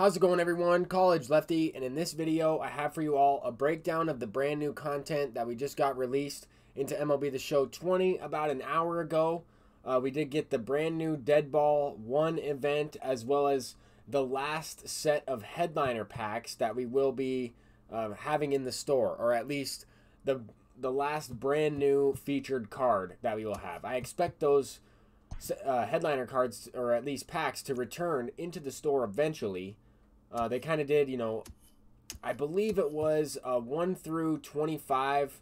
How's it going, everyone? College Lefty, and in this video I have for you all a breakdown of the brand new content that we just got released into MLB The Show 20 about an hour ago. We did get the brand new Dead Ball 1 event, as well as the last set of headliner packs that we will be having in the store, or at least the last brand new featured card that we will have. I expect those headliner cards, or at least packs, to return into the store eventually. They kind of did, you know, I believe it was a 1 through 25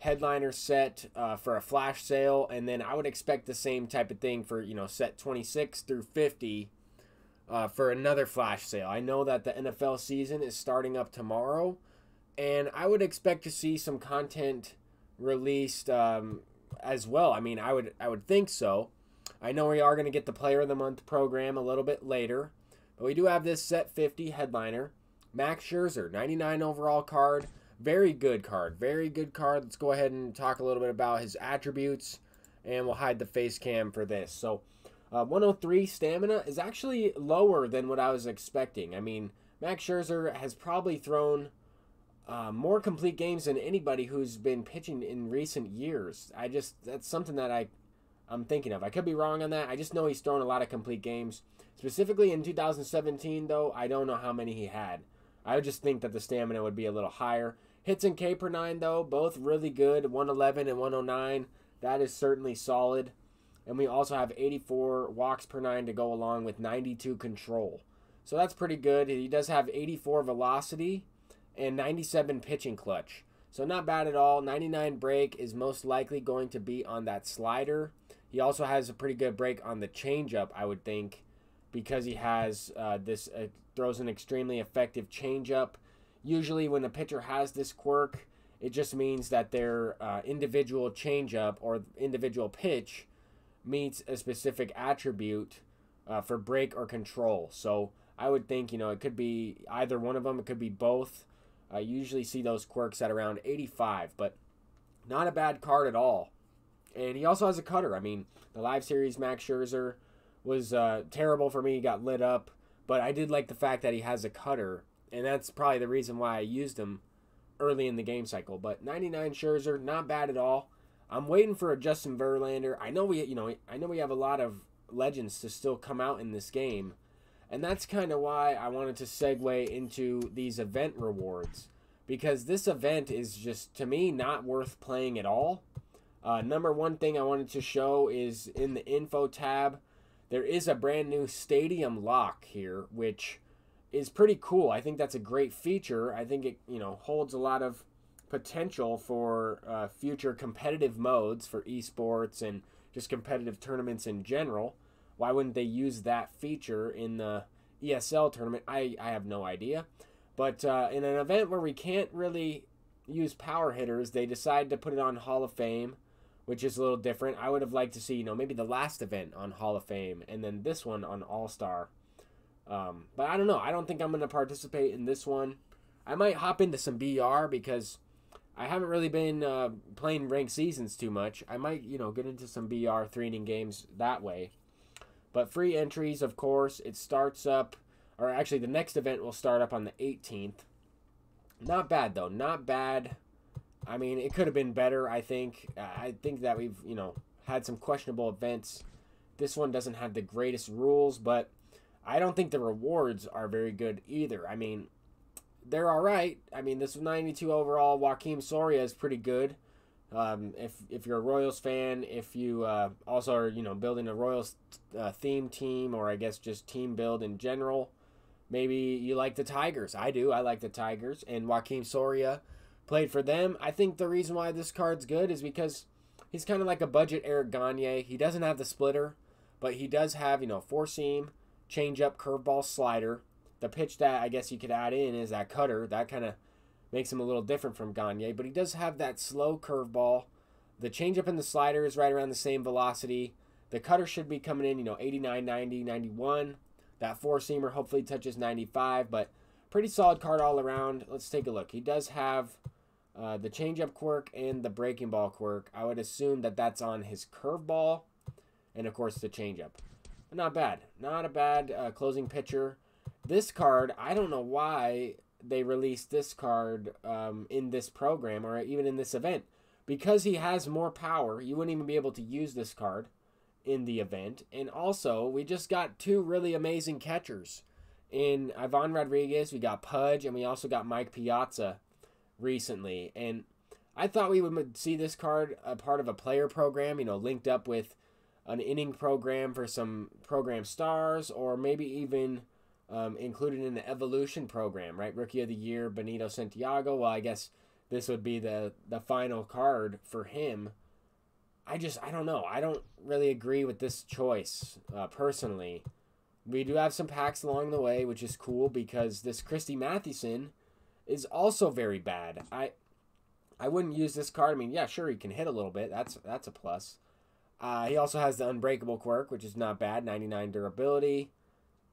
headliner set for a flash sale, and then I would expect the same type of thing for, you know, set 26 through 50 for another flash sale. I know that the NFL season is starting up tomorrow, and I would expect to see some content released as well. I mean, I would think so. I know we are going to get the Player of the Month program a little bit later, but we do have this set 50 headliner. Max Scherzer, 99 overall card. Very good card. Very good card. Let's go ahead and talk a little bit about his attributes, and we'll hide the face cam for this. So 103 stamina is actually lower than what I was expecting. I mean, Max Scherzer has probably thrown more complete games than anybody who's been pitching in recent years. That's something that I'm thinking of. I could be wrong on that. I just know he's thrown a lot of complete games. Specifically in 2017, though, I don't know how many he had. I would just think that the stamina would be a little higher. Hits and K per 9, though, both really good. 111 and 109. That is certainly solid. And we also have 84 walks per 9 to go along with 92 control. So that's pretty good. He does have 84 velocity and 97 pitching clutch. So not bad at all. 99 break is most likely going to be on that slider. He also has a pretty good break on the changeup, I would think, because he has throws an extremely effective changeup. Usually when a pitcher has this quirk, it just means that their individual changeup or individual pitch meets a specific attribute for break or control. So I would think, you know, it could be either one of them. It could be both. I usually see those quirks at around 85, but not a bad card at all. And he also has a cutter. I mean, the live series Max Scherzer was terrible for me. He got lit up, but I did like the fact that he has a cutter, and that's probably the reason why I used him early in the game cycle. But 99 Scherzer, not bad at all. I'm waiting for a Justin Verlander. I know we have a lot of legends to still come out in this game, and that's kind of why I wanted to segue into these event rewards, because this event is just, to me, not worth playing at all. Number one thing I wanted to show is in the info tab, there is a brand new stadium lock here, which is pretty cool. I think that's a great feature. I think it, you know, holds a lot of potential for future competitive modes for esports and just competitive tournaments in general. Why wouldn't they use that feature in the ESL tournament? I have no idea. But in an event where we can't really use power hitters, they decide to put it on Hall of Fame, which is a little different. I would have liked to see, you know, maybe the last event on Hall of Fame and then this one on All-Star. But I don't know. I don't think I'm going to participate in this one. I might hop into some BR because I haven't really been playing ranked seasons too much. I might, you know, get into some BR 3-inning games that way. But free entries, of course, it starts up, or actually the next event will start up on the 18th. Not bad, though. Not bad. I mean, it could have been better, I think. I think that we've, you know, had some questionable events. This one doesn't have the greatest rules, but I don't think the rewards are very good either. I mean, they're all right. I mean, this 92 overall Joakim Soria is pretty good. If you're a Royals fan, if you also are, you know, building a Royals theme team, or I guess just team build in general, maybe you like the Tigers. I do. I like the Tigers, and Joakim Soria played for them. I think the reason why this card's good is because he's kind of like a budget Eric Gagne. He doesn't have the splitter, but he does have, you know, four-seam, change-up, curveball, slider. The pitch that I guess you could add in is that cutter. That kind of makes him a little different from Gagne, but he does have that slow curveball. The changeup and the slider is right around the same velocity. The cutter should be coming in, you know, 89, 90, 91. That four-seamer hopefully touches 95, but pretty solid card all around. Let's take a look. He does have the changeup quirk and the breaking ball quirk. I would assume that that's on his curveball and, of course, the changeup. Not bad. Not a bad closing pitcher. This card, I don't know why they released this card in this program or even in this event. Because he has more power, you wouldn't even be able to use this card in the event. And also, we just got two really amazing catchers. In Ivan Rodriguez, we got Pudge, and we also got Mike Piazza recently. And I thought we would see this card a part of a player program, you know, linked up with an inning program for some program stars, or maybe even included in the evolution program, right? Rookie of the Year, Benito Santiago. Well, I guess this would be the final card for him. I don't know. I don't really agree with this choice, personally. We do have some packs along the way, which is cool because this Christy Mathewson is also very bad. I wouldn't use this card. I mean, yeah, sure, he can hit a little bit. That's a plus. He also has the Unbreakable quirk, which is not bad, 99 durability.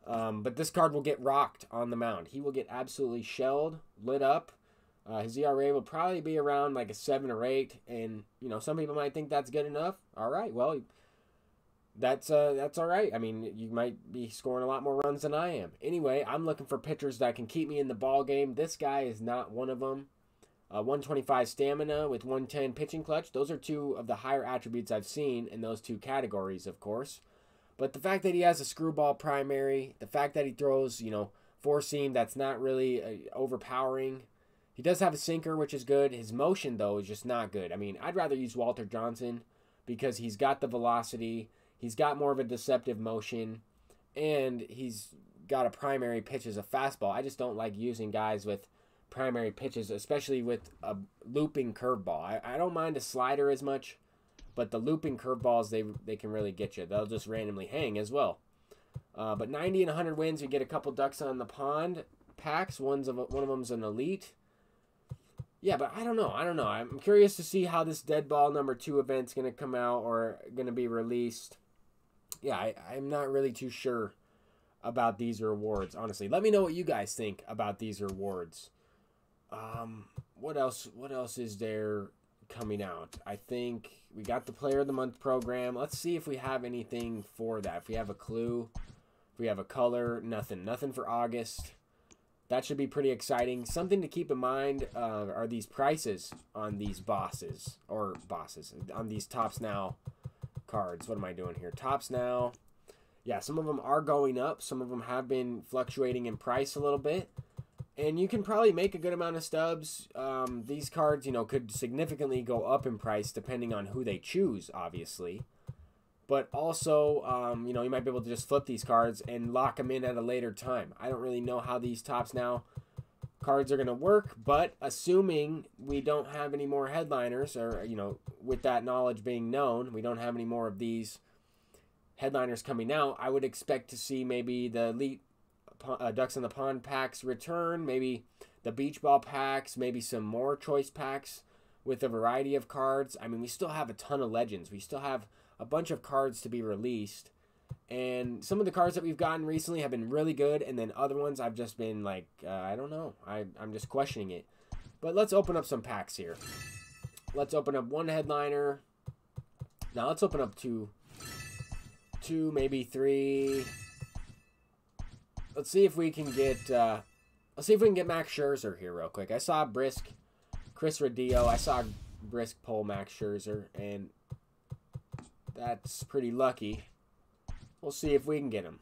But this card will get rocked on the mound. He will get absolutely shelled, lit up. His ERA will probably be around like a 7 or 8, and, you know, some people might think that's good enough. All right, well, that's all right. I mean, you might be scoring a lot more runs than I am. Anyway, I'm looking for pitchers that can keep me in the ball game. This guy is not one of them. 125 stamina with 110 pitching clutch. Those are two of the higher attributes I've seen in those two categories, of course. But the fact that he has a screwball primary, the fact that he throws, you know, four seam, that's not really overpowering. He does have a sinker, which is good. His motion, though, is just not good. I mean, I'd rather use Walter Johnson because he's got the velocity. He's got more of a deceptive motion. And he's got a primary pitch as a fastball. I just don't like using guys with primary pitches, especially with a looping curveball. I don't mind a slider as much, but the looping curveballs, they can really get you. They'll just randomly hang as well. But 90 and 100 wins, we get a couple ducks on the pond packs. One of them's an elite. Yeah, but I don't know. I'm curious to see how this Dead Ball #2 event's going to come out or going to be released. Yeah, I'm not really too sure about these rewards, honestly. Let me know what you guys think about these rewards. What else is there coming out? I think we got the Player of the Month program. Let's see if we have anything for that. If we have a clue, if we have a color, nothing for August. That should be pretty exciting. Something to keep in mind are these prices on these bosses on these Tops Now cards. What am I doing here? Tops Now. Yeah, some of them are going up. Some of them have been fluctuating in price a little bit. And you can probably make a good amount of stubs. These cards, you know, could significantly go up in price depending on who they choose, obviously. But also, you know, you might be able to just flip these cards and lock them in at a later time. I don't really know how these Tops Now cards are going to work, but assuming we don't have any more headliners, or, you know, with that knowledge being known, we don't have any more of these headliners coming out, I would expect to see maybe the elite Ducks in the Pond packs return, maybe the Beach Ball packs, maybe some more choice packs with a variety of cards. I mean, we still have a ton of legends. We still have a bunch of cards to be released. And some of the cards that we've gotten recently have been really good, and then other ones I've just been like, I don't know. I'm just questioning it. But let's open up some packs here. Let's open up one headliner. Now let's open up two, maybe three. Let's see if we can get Max Scherzer here real quick. I saw Brisk, Chris Radillo. I saw Brisk pull Max Scherzer, and that's pretty lucky. We'll see if we can get him.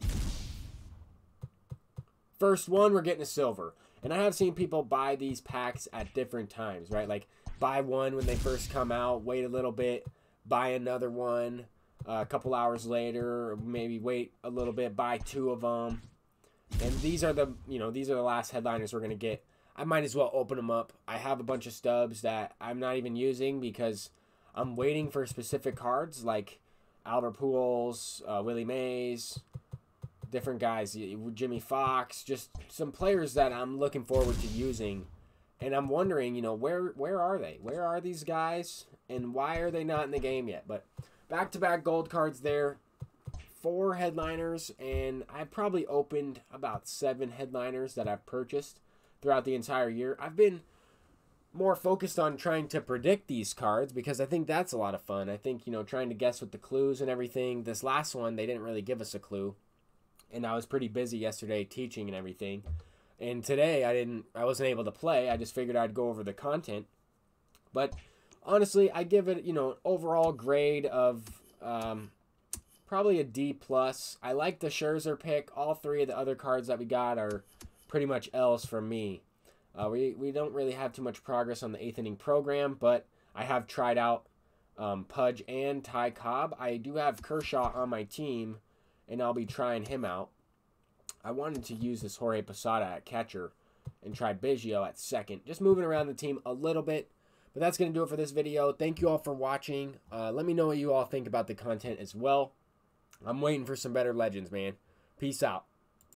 First one, we're getting a silver. And I have seen people buy these packs at different times, right? Like buy one when they first come out, wait a little bit, buy another one a couple hours later, maybe wait a little bit, buy two of them. And these are the, you know, these are the last headliners we're going to get. I might as well open them up. I have a bunch of stubs that I'm not even using because I'm waiting for specific cards like Albert Pujols, Willie Mays, different guys, Jimmy Foxx, just some players that I'm looking forward to using. And I'm wondering, you know, where are they? Where are these guys? And why are they not in the game yet? But back-to-back gold cards there. 4 headliners, and I probably opened about 7 headliners that I've purchased throughout the entire year. I've been more focused on trying to predict these cards because I think that's a lot of fun. I think, you know, trying to guess with the clues and everything. This last one, they didn't really give us a clue. and I was pretty busy yesterday teaching and everything. And today I wasn't able to play. I just figured I'd go over the content. But honestly, I give it, you know, an overall grade of probably a D+. I like the Scherzer pick. All three of the other cards that we got are pretty much L's for me. We don't really have too much progress on the 8th inning program, but I have tried out Pudge and Ty Cobb. I do have Kershaw on my team, and I'll be trying him out. I wanted to use this Jorge Posada at catcher and try Biggio at second. Just moving around the team a little bit. But that's going to do it for this video. Thank you all for watching. Let me know what you all think about the content as well. I'm waiting for some better legends, man. Peace out.